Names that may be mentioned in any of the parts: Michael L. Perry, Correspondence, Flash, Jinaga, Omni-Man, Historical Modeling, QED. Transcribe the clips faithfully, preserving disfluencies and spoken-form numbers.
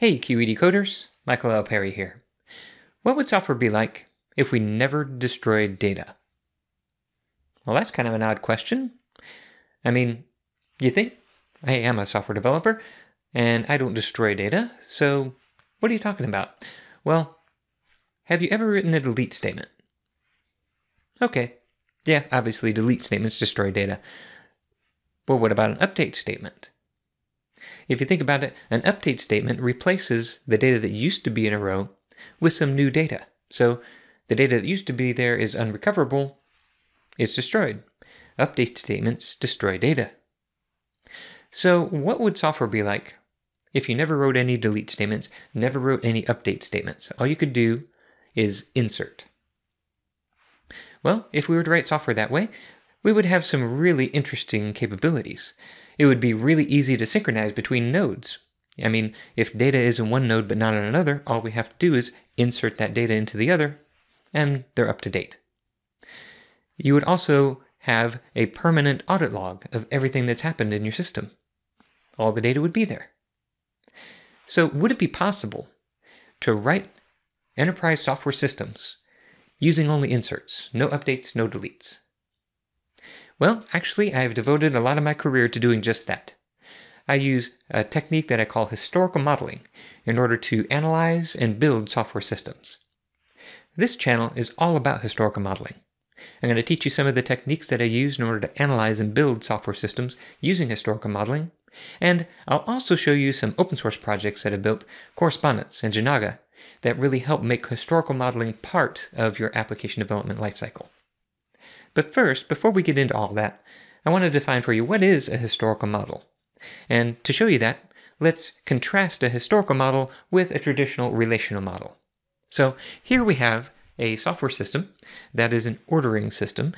Hey Q E D coders, Michael L. Perry here. What would software be like if we never destroyed data? Well, that's kind of an odd question. I mean, you think? I am a software developer, and I don't destroy data, so what are you talking about? Well, have you ever written a delete statement? Okay, yeah, obviously delete statements destroy data. But what about an update statement? If you think about it, an update statement replaces the data that used to be in a row with some new data. So the data that used to be there is unrecoverable, is destroyed. Update statements destroy data. So what would software be like if you never wrote any delete statements, never wrote any update statements? All you could do is insert. Well, if we were to write software that way, we would have some really interesting capabilities. It would be really easy to synchronize between nodes. I mean, if data is in one node but not in another, all we have to do is insert that data into the other, and they're up to date. You would also have a permanent audit log of everything that's happened in your system. All the data would be there. So would it be possible to write enterprise software systems using only inserts, no updates, no deletes? Well, actually, I've devoted a lot of my career to doing just that. I use a technique that I call historical modeling in order to analyze and build software systems. This channel is all about historical modeling. I'm going to teach you some of the techniques that I use in order to analyze and build software systems using historical modeling, and I'll also show you some open source projects that I've built, Correspondence and Jinaga, that really help make historical modeling part of your application development lifecycle. But first, before we get into all that, I want to define for you what is a historical model. And to show you that, let's contrast a historical model with a traditional relational model. So here we have a software system that is an ordering system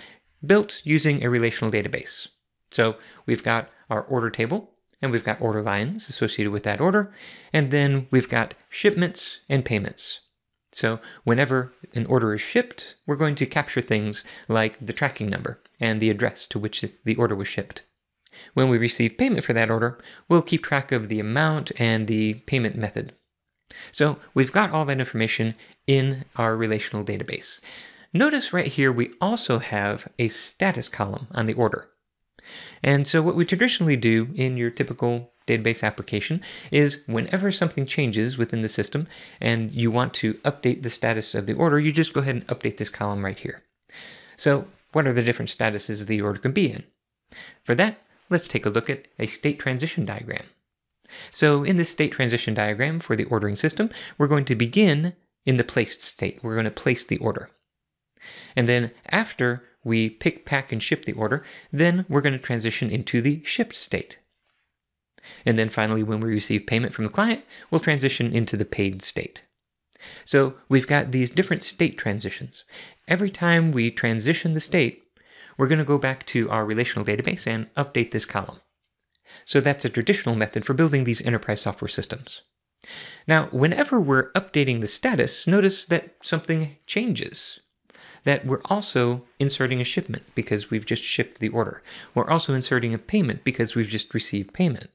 built using a relational database. So we've got our order table, and we've got order lines associated with that order, and then we've got shipments and payments. So whenever an order is shipped, we're going to capture things like the tracking number and the address to which the order was shipped. When we receive payment for that order, we'll keep track of the amount and the payment method. So we've got all that information in our relational database. Notice right here we also have a status column on the order. And so what we traditionally do in your typical database application is whenever something changes within the system and you want to update the status of the order, you just go ahead and update this column right here. So what are the different statuses the order can be in? For that, let's take a look at a state transition diagram. So in this state transition diagram for the ordering system, we're going to begin in the placed state. We're going to place the order. And then after we pick, pack, and ship the order, then we're going to transition into the shipped state. And then finally, when we receive payment from the client, we'll transition into the paid state. So we've got these different state transitions. Every time we transition the state, we're going to go back to our relational database and update this column. So that's a traditional method for building these enterprise software systems. Now, whenever we're updating the status, notice that something changes. That we're also inserting a shipment because we've just shipped the order. We're also inserting a payment because we've just received payment.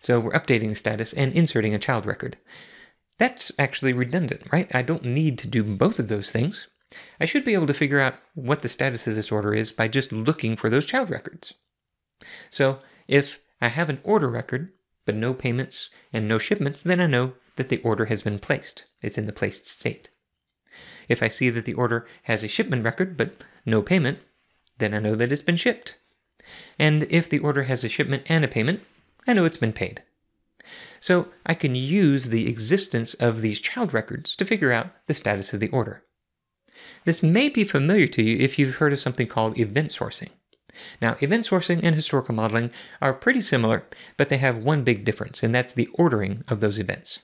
So we're updating the status and inserting a child record. That's actually redundant, right? I don't need to do both of those things. I should be able to figure out what the status of this order is by just looking for those child records. So if I have an order record, but no payments and no shipments, then I know that the order has been placed. It's in the placed state. If I see that the order has a shipment record but no payment, then I know that it's been shipped. And if the order has a shipment and a payment, I know it's been paid. So I can use the existence of these child records to figure out the status of the order. This may be familiar to you if you've heard of something called event sourcing. Now, event sourcing and historical modeling are pretty similar, but they have one big difference, and that's the ordering of those events.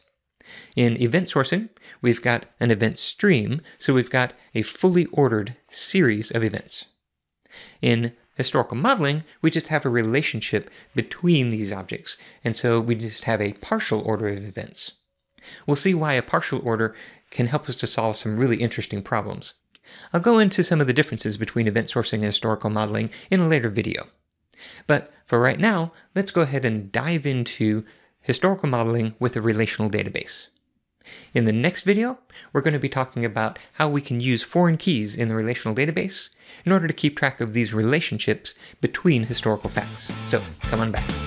In event sourcing, we've got an event stream, so we've got a fully ordered series of events. In historical modeling, we just have a relationship between these objects, and so we just have a partial order of events. We'll see why a partial order can help us to solve some really interesting problems. I'll go into some of the differences between event sourcing and historical modeling in a later video. But for right now, let's go ahead and dive into historical modeling with a relational database. In the next video, we're going to be talking about how we can use foreign keys in the relational database in order to keep track of these relationships between historical facts. So come on back.